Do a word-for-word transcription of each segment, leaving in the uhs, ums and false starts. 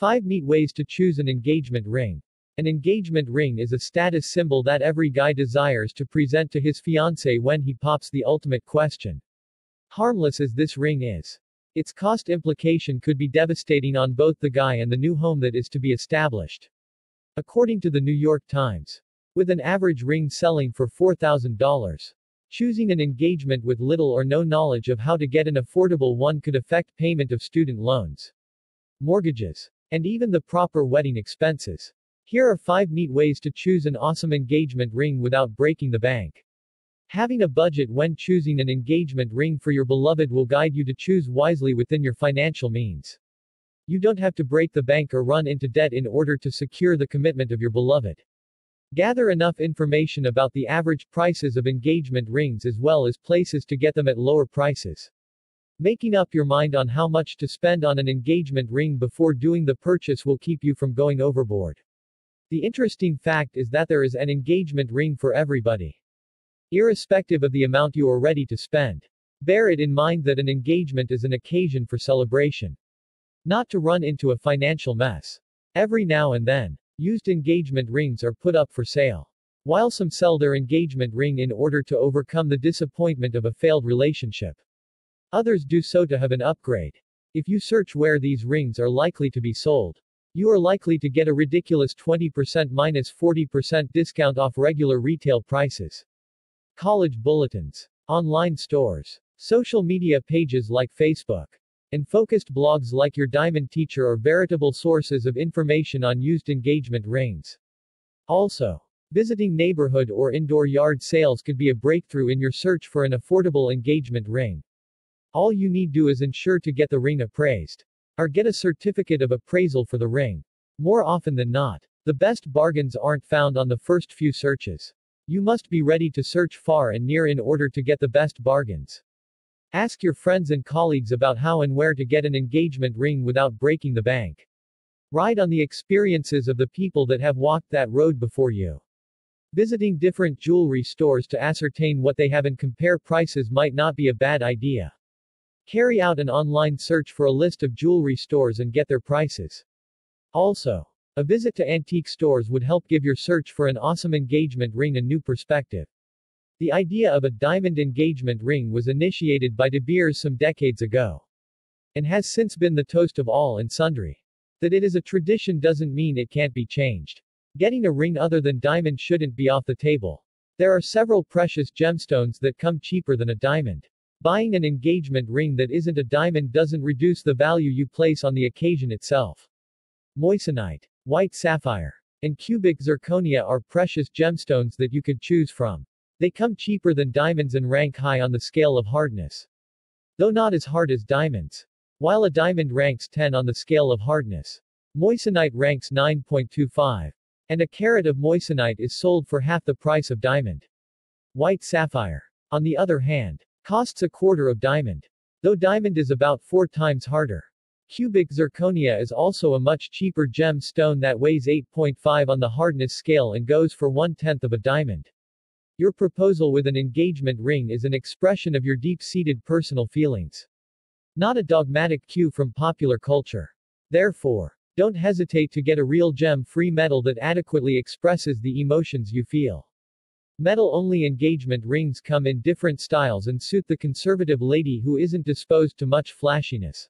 five Neat Ways to Choose an Engagement Ring. An engagement ring is a status symbol that every guy desires to present to his fiancée when he pops the ultimate question. Harmless as this ring is, its cost implication could be devastating on both the guy and the new home that is to be established. According to the New York Times, with an average ring selling for four thousand dollars, choosing an engagement with little or no knowledge of how to get an affordable one could affect payment of student loans, mortgages, and even the proper wedding expenses. Here are five neat ways to choose an awesome engagement ring without breaking the bank. Having a budget when choosing an engagement ring for your beloved will guide you to choose wisely within your financial means. You don't have to break the bank or run into debt in order to secure the commitment of your beloved. Gather enough information about the average prices of engagement rings as well as places to get them at lower prices. Making up your mind on how much to spend on an engagement ring before doing the purchase will keep you from going overboard. The interesting fact is that there is an engagement ring for everybody, irrespective of the amount you are ready to spend. Bear it in mind that an engagement is an occasion for celebration, not to run into a financial mess. Every now and then, used engagement rings are put up for sale. While some sell their engagement ring in order to overcome the disappointment of a failed relationship, others do so to have an upgrade. If you search where these rings are likely to be sold, you are likely to get a ridiculous twenty percent minus forty percent discount off regular retail prices. College bulletins, online stores, social media pages like Facebook, and focused blogs like Your Diamond Teacher are veritable sources of information on used engagement rings. Also, visiting neighborhood or indoor yard sales could be a breakthrough in your search for an affordable engagement ring. All you need do is ensure to get the ring appraised, or get a certificate of appraisal for the ring. More often than not, the best bargains aren't found on the first few searches. You must be ready to search far and near in order to get the best bargains. Ask your friends and colleagues about how and where to get an engagement ring without breaking the bank. Ride on the experiences of the people that have walked that road before you. Visiting different jewelry stores to ascertain what they have and compare prices might not be a bad idea. Carry out an online search for a list of jewelry stores and get their prices. Also, a visit to antique stores would help give your search for an awesome engagement ring a new perspective. The idea of a diamond engagement ring was initiated by De Beers some decades ago, and has since been the toast of all and sundry. That it is a tradition doesn't mean it can't be changed. Getting a ring other than diamond shouldn't be off the table. There are several precious gemstones that come cheaper than a diamond. Buying an engagement ring that isn't a diamond doesn't reduce the value you place on the occasion itself. Moissanite, white sapphire, and cubic zirconia are precious gemstones that you could choose from. They come cheaper than diamonds and rank high on the scale of hardness, though not as hard as diamonds. While a diamond ranks ten on the scale of hardness, moissanite ranks nine point two five, and a carat of moissanite is sold for half the price of diamond. White sapphire, on the other hand, costs a quarter of diamond, though diamond is about four times harder. Cubic zirconia is also a much cheaper gemstone that weighs eight point five on the hardness scale and goes for one-tenth of a diamond. Your proposal with an engagement ring is an expression of your deep-seated personal feelings, not a dogmatic cue from popular culture. Therefore, don't hesitate to get a real gem-free metal that adequately expresses the emotions you feel. Metal-only engagement rings come in different styles and suit the conservative lady who isn't disposed to much flashiness.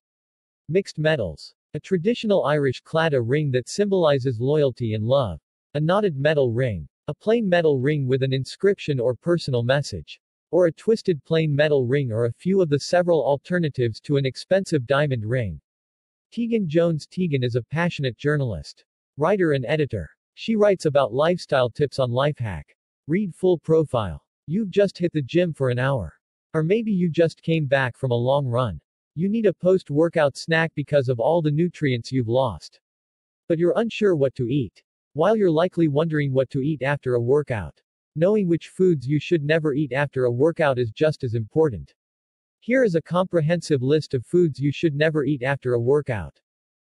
Mixed metals. A traditional Irish claddagh ring that symbolizes loyalty and love. A knotted metal ring. A plain metal ring with an inscription or personal message. Or a twisted plain metal ring are a few of the several alternatives to an expensive diamond ring. Tegan Jones. Tegan is a passionate journalist, writer and editor. She writes about lifestyle tips on Lifehack. Read full profile. You've just hit the gym for an hour. Or maybe you just came back from a long run. You need a post-workout snack because of all the nutrients you've lost, but you're unsure what to eat. While you're likely wondering what to eat after a workout, knowing which foods you should never eat after a workout is just as important. Here is a comprehensive list of foods you should never eat after a workout,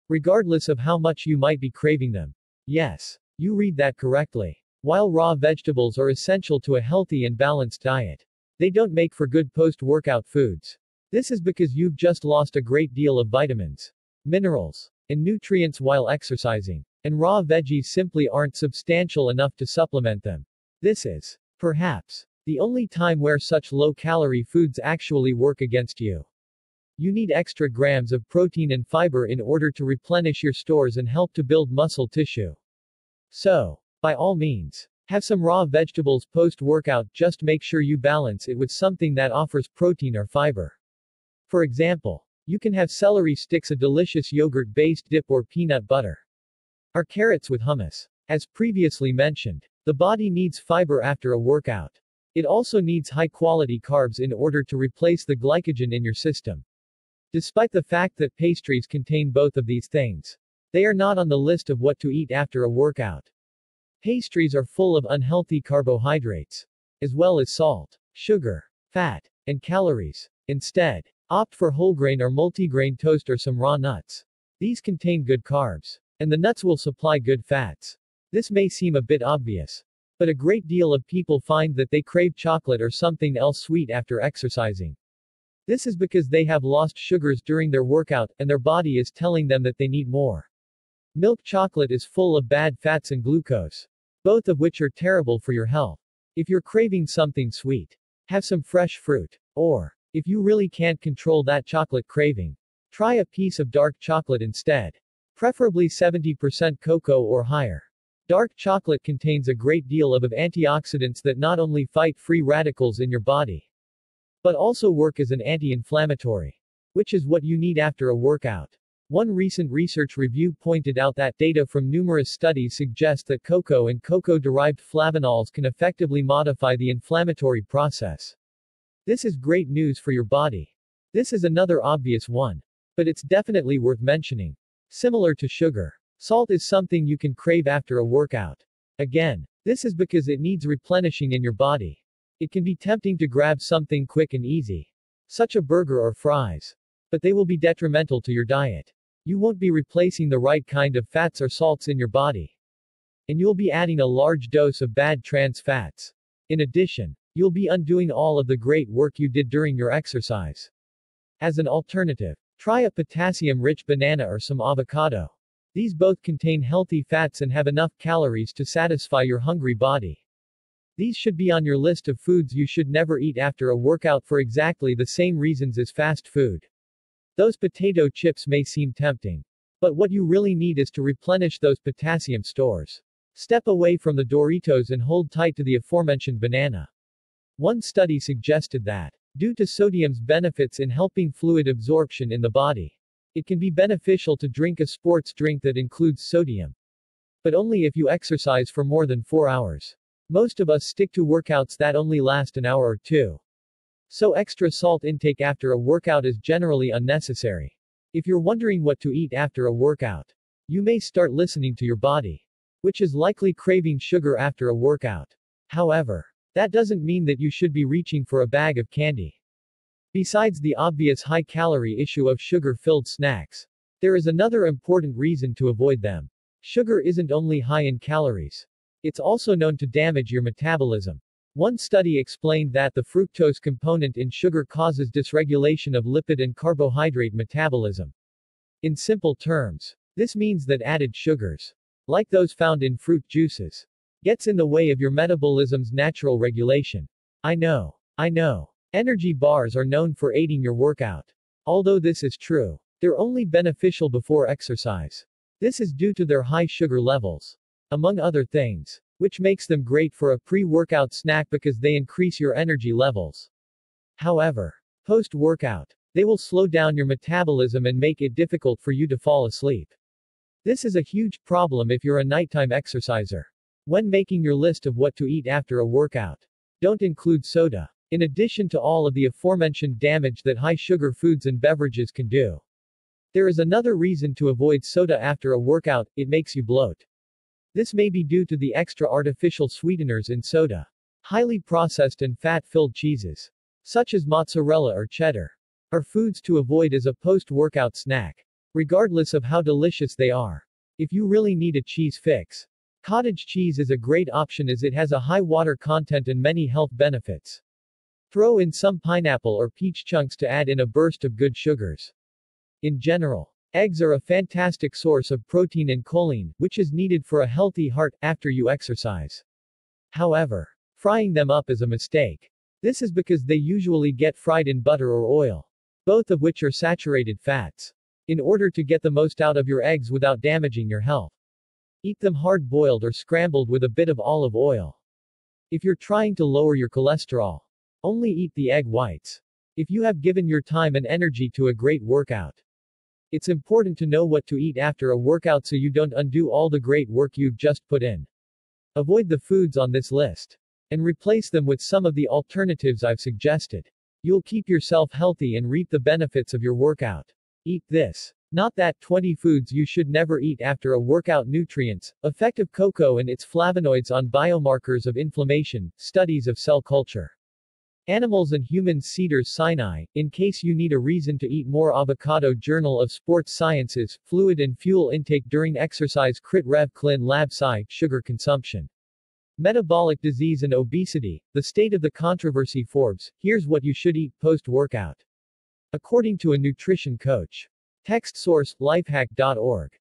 regardless of how much you might be craving them. Yes, you read that correctly. While raw vegetables are essential to a healthy and balanced diet, they don't make for good post-workout foods. This is because you've just lost a great deal of vitamins, minerals, and nutrients while exercising, and raw veggies simply aren't substantial enough to supplement them. This is, perhaps, the only time where such low-calorie foods actually work against you. You need extra grams of protein and fiber in order to replenish your stores and help to build muscle tissue. So, by all means, have some raw vegetables post-workout, just make sure you balance it with something that offers protein or fiber. For example, you can have celery sticks, a delicious yogurt-based dip, or peanut butter or carrots with hummus. As previously mentioned, the body needs fiber after a workout. It also needs high-quality carbs in order to replace the glycogen in your system. Despite the fact that pastries contain both of these things, they are not on the list of what to eat after a workout. Pastries are full of unhealthy carbohydrates, as well as salt, sugar, fat, and calories. Instead, opt for whole grain or multigrain toast or some raw nuts. These contain good carbs, and the nuts will supply good fats. This may seem a bit obvious, but a great deal of people find that they crave chocolate or something else sweet after exercising. This is because they have lost sugars during their workout, and their body is telling them that they need more. Milk chocolate is full of bad fats and glucose, both of which are terrible for your health. If you're craving something sweet, have some fresh fruit. Or, if you really can't control that chocolate craving, try a piece of dark chocolate instead. Preferably seventy percent cocoa or higher. Dark chocolate contains a great deal of, of antioxidants that not only fight free radicals in your body, but also work as an anti-inflammatory, which is what you need after a workout. One recent research review pointed out that data from numerous studies suggest that cocoa and cocoa-derived flavonols can effectively modify the inflammatory process. This is great news for your body. This is another obvious one, but it's definitely worth mentioning. Similar to sugar, salt is something you can crave after a workout. Again, this is because it needs replenishing in your body. It can be tempting to grab something quick and easy, such a burger or fries, but they will be detrimental to your diet. You won't be replacing the right kind of fats or salts in your body, and you'll be adding a large dose of bad trans fats. In addition, you'll be undoing all of the great work you did during your exercise. As an alternative, try a potassium-rich banana or some avocado. These both contain healthy fats and have enough calories to satisfy your hungry body. These should be on your list of foods you should never eat after a workout for exactly the same reasons as fast food. Those potato chips may seem tempting, but what you really need is to replenish those potassium stores. Step away from the Doritos and hold tight to the aforementioned banana. One study suggested that, due to sodium's benefits in helping fluid absorption in the body, it can be beneficial to drink a sports drink that includes sodium. But only if you exercise for more than four hours. Most of us stick to workouts that only last an hour or two. So extra salt intake after a workout is generally unnecessary. If you're wondering what to eat after a workout, you may start listening to your body, which is likely craving sugar after a workout. However, that doesn't mean that you should be reaching for a bag of candy. Besides the obvious high-calorie issue of sugar-filled snacks, there is another important reason to avoid them. Sugar isn't only high in calories. It's also known to damage your metabolism. One study explained that the fructose component in sugar causes dysregulation of lipid and carbohydrate metabolism. In simple terms, this means that added sugars, like those found in fruit juices, gets in the way of your metabolism's natural regulation. I know, I know. Energy bars are known for aiding your workout. Although this is true, they're only beneficial before exercise. This is due to their high sugar levels, among other things, which makes them great for a pre-workout snack because they increase your energy levels. However, post-workout, they will slow down your metabolism and make it difficult for you to fall asleep. This is a huge problem if you're a nighttime exerciser. When making your list of what to eat after a workout, don't include soda. In addition to all of the aforementioned damage that high sugar foods and beverages can do, there is another reason to avoid soda after a workout: it makes you bloat. This may be due to the extra artificial sweeteners in soda. Highly processed and fat-filled cheeses, such as mozzarella or cheddar, are foods to avoid as a post-workout snack, regardless of how delicious they are. If you really need a cheese fix, cottage cheese is a great option as it has a high water content and many health benefits. Throw in some pineapple or peach chunks to add in a burst of good sugars. In general, Eggs are a fantastic source of protein and choline, which is needed for a healthy heart, after you exercise. However, frying them up is a mistake. This is because they usually get fried in butter or oil, both of which are saturated fats. In order to get the most out of your eggs without damaging your health, eat them hard-boiled or scrambled with a bit of olive oil. If you're trying to lower your cholesterol, only eat the egg whites. If you have given your time and energy to a great workout, it's important to know what to eat after a workout so you don't undo all the great work you've just put in. Avoid the foods on this list and replace them with some of the alternatives I've suggested. You'll keep yourself healthy and reap the benefits of your workout. Eat this, not that. twenty foods you should never eat after a workout. Nutrients, effect of cocoa and its flavonoids on biomarkers of inflammation, studies of cell culture. Animals and humans. Cedars Sinai, in case you need a reason to eat more. Avocado. Journal of Sports Sciences, fluid and fuel intake during exercise. Crit Rev Clin Lab Sci, sugar consumption, metabolic disease and obesity, the state of the controversy. Forbes, here's what you should eat post-workout, according to a nutrition coach. Text source, lifehack dot org.